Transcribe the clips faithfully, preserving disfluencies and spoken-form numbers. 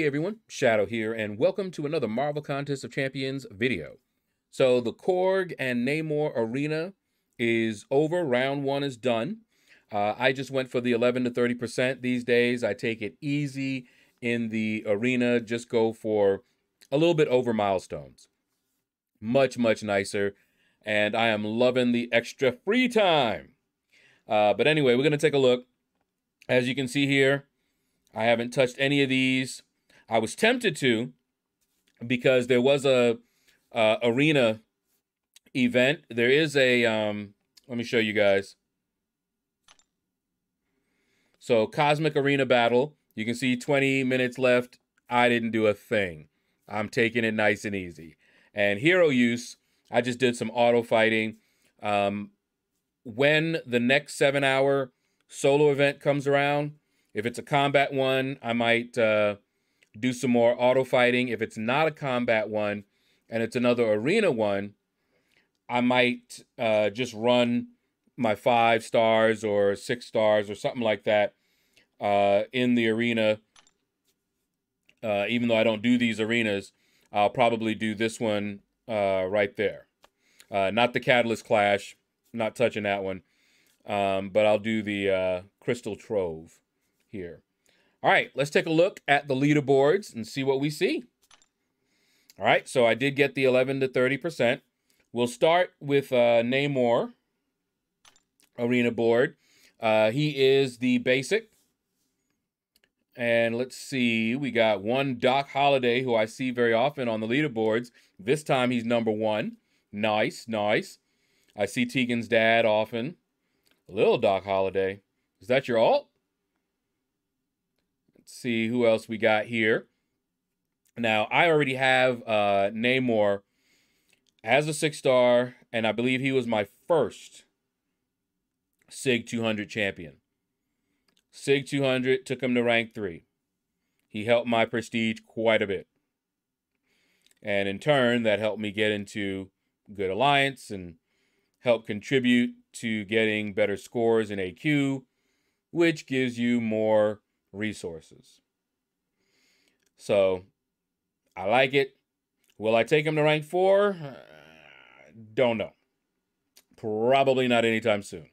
Hey everyone, Shadow here, and welcome to another Marvel Contest of Champions video. So the Korg and Namor arena is over. Round one is done. Uh, I just went for the eleven to thirty percent these days. I take it easy in the arena. Just go for a little bit over milestones. Much, much nicer. And I am loving the extra free time. Uh, but anyway, we're going to take a look. As you can see here, I haven't touched any of these. I was tempted to because there was a uh, arena event. There is a, um, let me show you guys. So Cosmic Arena Battle, you can see twenty minutes left. I didn't do a thing. I'm taking it nice and easy. And hero use, I just did some auto fighting. Um, when the next seven hour solo event comes around, if it's a combat one, I might uh, do some more auto fighting. If it's not a combat one and it's another arena one, I might uh, just run my five stars or six stars or something like that uh, in the arena. Uh, even though I don't do these arenas, I'll probably do this one uh, right there. Uh, not the Catalyst Clash, not touching that one, um, but I'll do the uh, Crystal Trove here. All right, let's take a look at the leaderboards and see what we see. All right, so I did get the eleven to thirty percent. We'll start with uh, Namor arena board. Uh, he is the basic. And let's see, we got one Doc Holliday, who I see very often on the leaderboards. This time he's number one. Nice, nice. I see Tegan's dad often. Little Doc Holliday. Is that your alt? See who else we got here. Now, I already have uh, Namor as a six-star, and I believe he was my first SIG two hundred champion. SIG two hundred took him to rank three. He helped my prestige quite a bit. And in turn, that helped me get into good alliance and helped contribute to getting better scores in A Q, which gives you more resources. So I like it. Will I take him to rank four? Uh, don't know. Probably not anytime soon.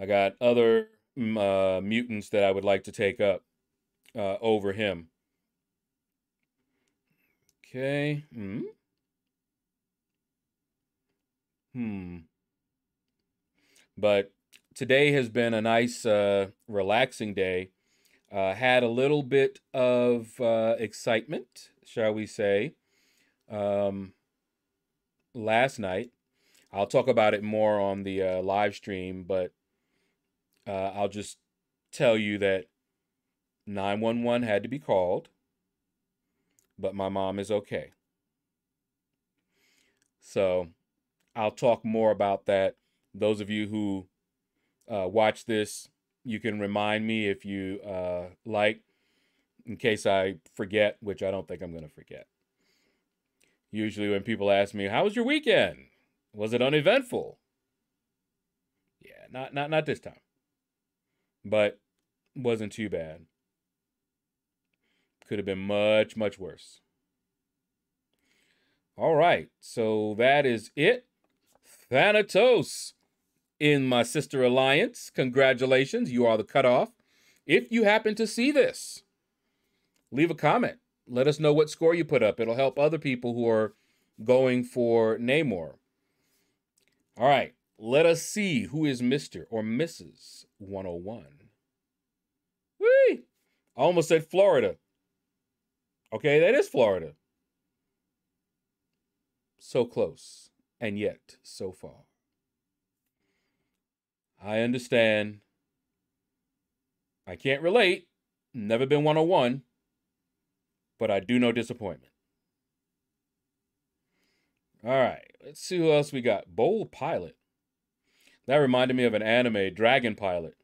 I got other uh, mutants that I would like to take up uh, over him. Okay. Hmm. Hmm. But today has been a nice, uh, relaxing day. Uh, had a little bit of uh, excitement, shall we say, um, last night. I'll talk about it more on the uh, live stream, but uh, I'll just tell you that nine one one had to be called, but my mom is okay. So I'll talk more about that. Those of you who Uh, watch this, you can remind me if you uh, like, in case I forget, which I don't think I'm going to forget. Usually when people ask me, how was your weekend? Was it uneventful? Yeah, not, not, not this time. But wasn't too bad. Could have been much, much worse. All right, so that is it. Thanatos in my sister alliance. Congratulations, you are the cutoff. If you happen to see this, leave a comment. Let us know what score you put up. It'll help other people who are going for Namor. All right, let us see who is Mister or Missus one oh one. Whee! I almost said Florida. Okay, that is Florida. So close, and yet so far. I understand. I can't relate. Never been one oh one. But I do know disappointment. All right. Let's see who else we got. Bold Pilot. That reminded me of an anime, Dragon Pilot.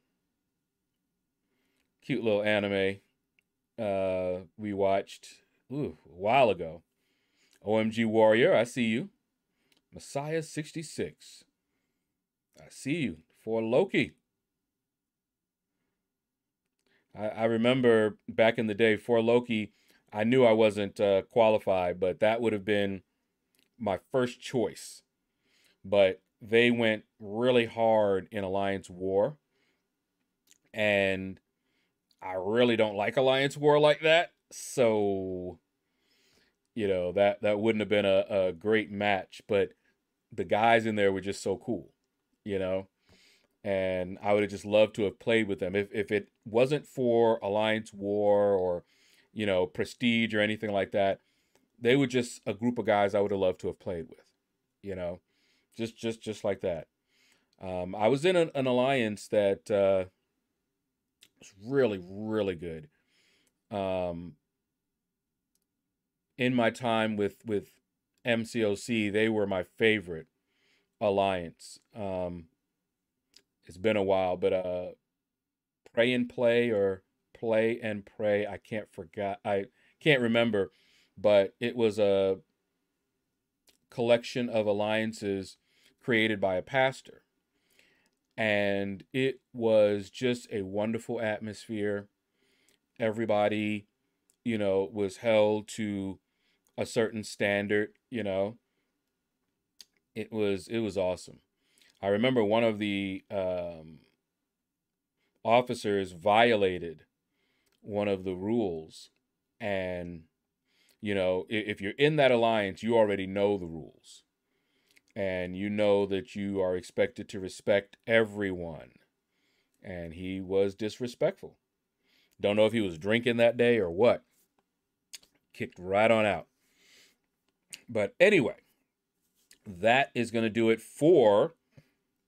Cute little anime uh, we watched ooh, a while ago. O M G Warrior, I see you. Messiah sixty-six. I see you. For Loki. I, I remember back in the day for Loki, I knew I wasn't uh, qualified, but that would have been my first choice. But they went really hard in Alliance War, and I really don't like Alliance War like that. So, you know, that, that wouldn't have been a, a great match, but the guys in there were just so cool, you know, and I would have just loved to have played with them. If, if it wasn't for Alliance War or, you know, Prestige or anything like that, they were just a group of guys I would have loved to have played with, you know, just, just, just like that. Um, I was in an, an alliance that, uh, was really, really good. Um, in my time with, with M C O C, they were my favorite alliance. Um, it's been a while, but, uh, Pray and Play or Play and Pray. I can't forget. I can't remember, but it was a collection of alliances created by a pastor. And it was just a wonderful atmosphere. Everybody, you know, was held to a certain standard, you know. It was, it was awesome. I remember one of the um, officers violated one of the rules. And, you know, if, if you're in that alliance, you already know the rules. And you know that you are expected to respect everyone. And he was disrespectful. Don't know if he was drinking that day or what. Kicked right on out. But anyway, that is going to do it for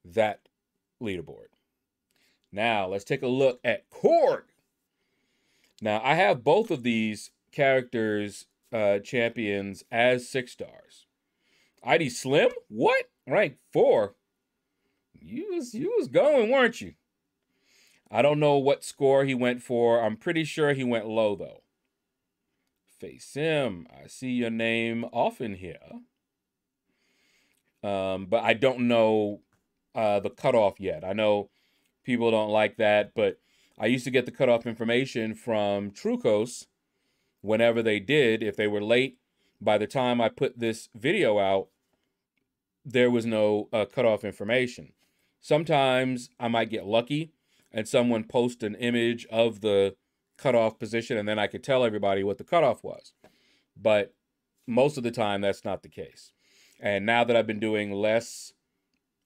that leaderboard. Now, let's take a look at Korg. Now, I have both of these characters, uh, champions, as six stars. I D Slim? What? Rank four? You was, you was going, weren't you? I don't know what score he went for. I'm pretty sure he went low, though. Face him. I see your name often here. Um, but I don't know uh, the cutoff yet. I know people don't like that, but I used to get the cutoff information from Trucos whenever they did. If they were late, by the time I put this video out, there was no uh, cutoff information. Sometimes I might get lucky and someone post an image of the cutoff position, and then I could tell everybody what the cutoff was. But most of the time, that's not the case. And now that I've been doing less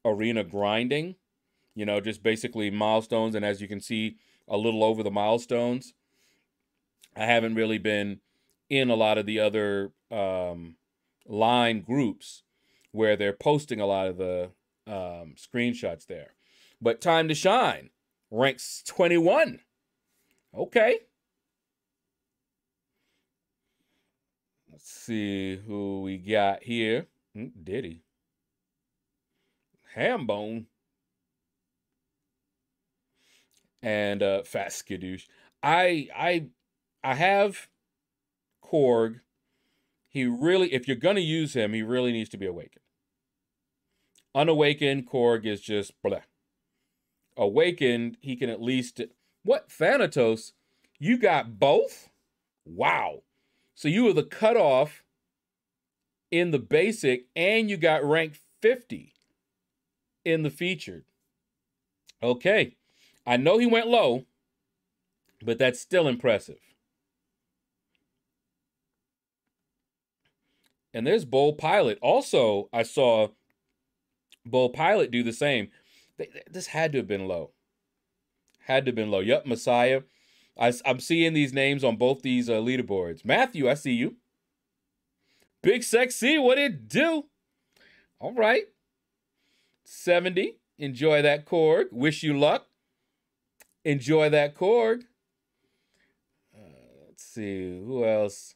arena grinding, you know, just basically milestones, and as you can see, a little over the milestones, I haven't really been in a lot of the other um, line groups where they're posting a lot of the um, screenshots there. But Time to Shine, ranks twenty-one. Okay. Let's see who we got here. Mm, Diddy. Hambone. And uh, Fat Skidoosh. I, I, I have Korg. He really, if you're going to use him, he really needs to be awakened. Unawakened, Korg is just blah. Awakened, he can at least... What? Thanatos? You got both? Wow. So you were the cutoff in the basic, and you got ranked fifty in the featured. Okay. I know he went low, but that's still impressive. And there's Bold Pilot. Also, I saw Bold Pilot do the same. This had to have been low. Had to have been low. Yep, Messiah. I, I'm seeing these names on both these uh, leaderboards. Matthew, I see you. Big Sexy, what it do? All right. seventy. Enjoy that, Korg. Wish you luck. Enjoy that, Korg. Uh, let's see. Who else?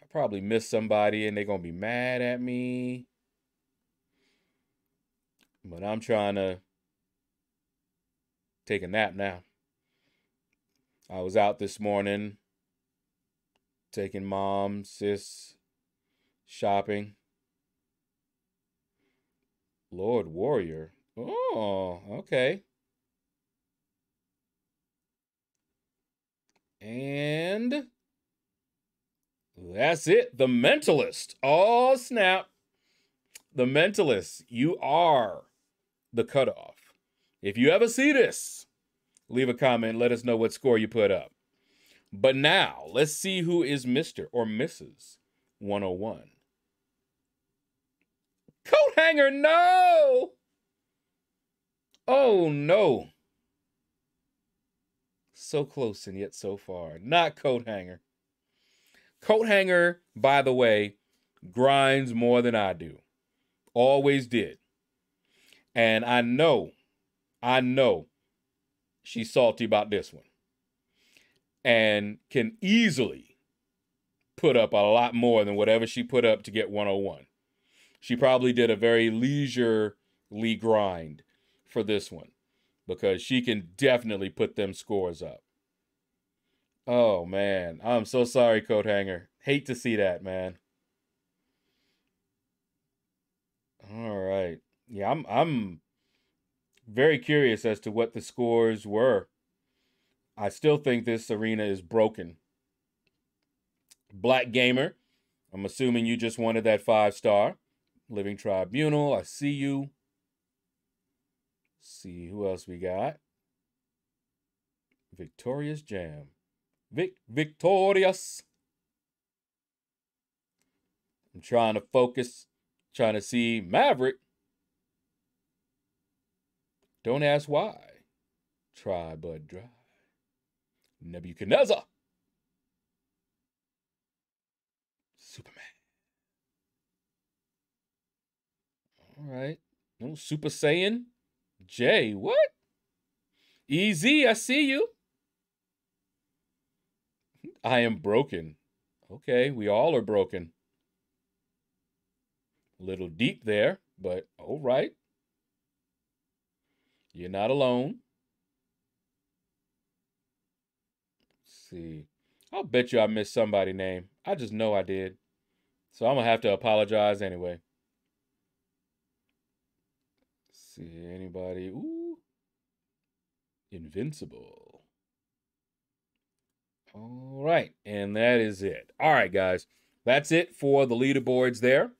I probably missed somebody, and they're going to be mad at me. But I'm trying to take a nap now. I was out this morning taking mom, sis, shopping. Lord Warrior. Oh, okay. And that's it. The Mentalist. Oh, snap. The Mentalist. You are the cutoff. If you ever see this, leave a comment. Let us know what score you put up. But now, let's see who is Mister or Missus one oh one. Coat hanger, no! Oh, no. So close and yet so far. Not coat hanger. Coat hanger, by the way, grinds more than I do. Always did. And I know, I know she's salty about this one. And can easily put up a lot more than whatever she put up to get one oh one. She probably did a very leisurely grind for this one, because she can definitely put them scores up. Oh, man. I'm so sorry, coat hanger. Hate to see that, man. All right. Yeah, I'm, I'm very curious as to what the scores were. I still think this arena is broken. Black Gamer, I'm assuming you just wanted that five star. Living Tribunal, I see you. Let's see who else we got. Victorious Jam. Vic Victorious. I'm trying to focus, trying to see Maverick. Don't ask why. Try but dry. Nebuchadnezzar. Superman. All right. No Super Saiyan. Jay, what? Easy, I see you. I am broken. Okay, we all are broken. A little deep there, but all right. You're not alone. See, I'll bet you I missed somebody's name. I just know I did. So I'm going to have to apologize anyway. Let's see, anybody? Ooh. Invincible. All right. And that is it. All right, guys. That's it for the leaderboards there.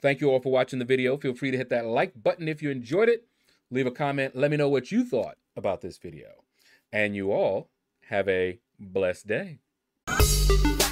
Thank you all for watching the video. Feel free to hit that like button if you enjoyed it. Leave a comment. Let me know what you thought about this video. And you all have a blessed day.